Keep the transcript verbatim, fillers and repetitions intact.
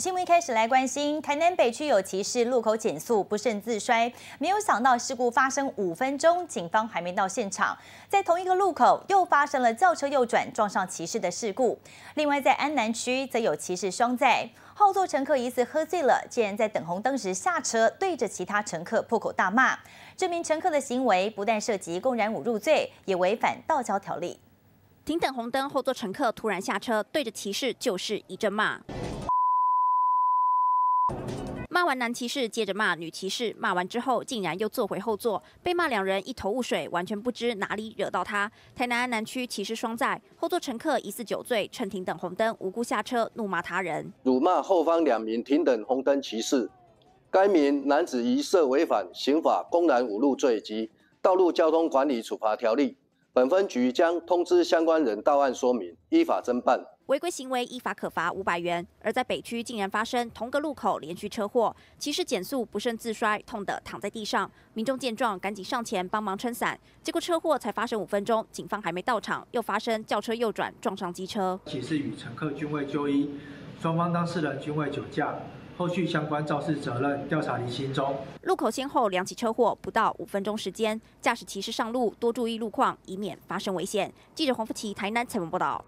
新闻一开始来关心，台南北区有骑士路口减速不慎自摔，没有想到事故发生五分钟，警方还没到现场。在同一个路口又发生了轿车右转撞上骑士的事故。另外在安南区则有骑士双载，后座乘客疑似喝醉了，竟然在等红灯时下车，对着其他乘客破口大骂。这名乘客的行为不但涉及公然侮辱罪，也违反道交条例。停等红灯后座乘客突然下车，对着骑士就是一阵骂。 骂完男骑士，接着骂女骑士，骂完之后竟然又坐回后座，被骂两人一头雾水，完全不知哪里惹到他。台南安南区骑士双载，后座乘客疑似酒醉，趁停等红灯无辜下车，怒骂他人，辱骂后方两名停等红灯骑士。该名男子疑涉违反刑法公然侮辱罪及道路交通管理处罚条例，本分局将通知相关人到案说明，依法侦办。 违规行为依法可罚五百元，而在北区竟然发生同个路口连续车祸，骑士减速不慎自摔，痛得躺在地上。民众见状赶紧上前帮忙撑伞，结果车祸才发生五分钟，警方还没到场，又发生轿车右转撞上机车。骑士与乘客均未就医，双方当事人均未酒驾，后续相关肇事责任调查厘清中。路口先后两起车祸，不到五分钟时间，驾驶骑士上路多注意路况，以免发生危险。记者黄富琪台南采访报道。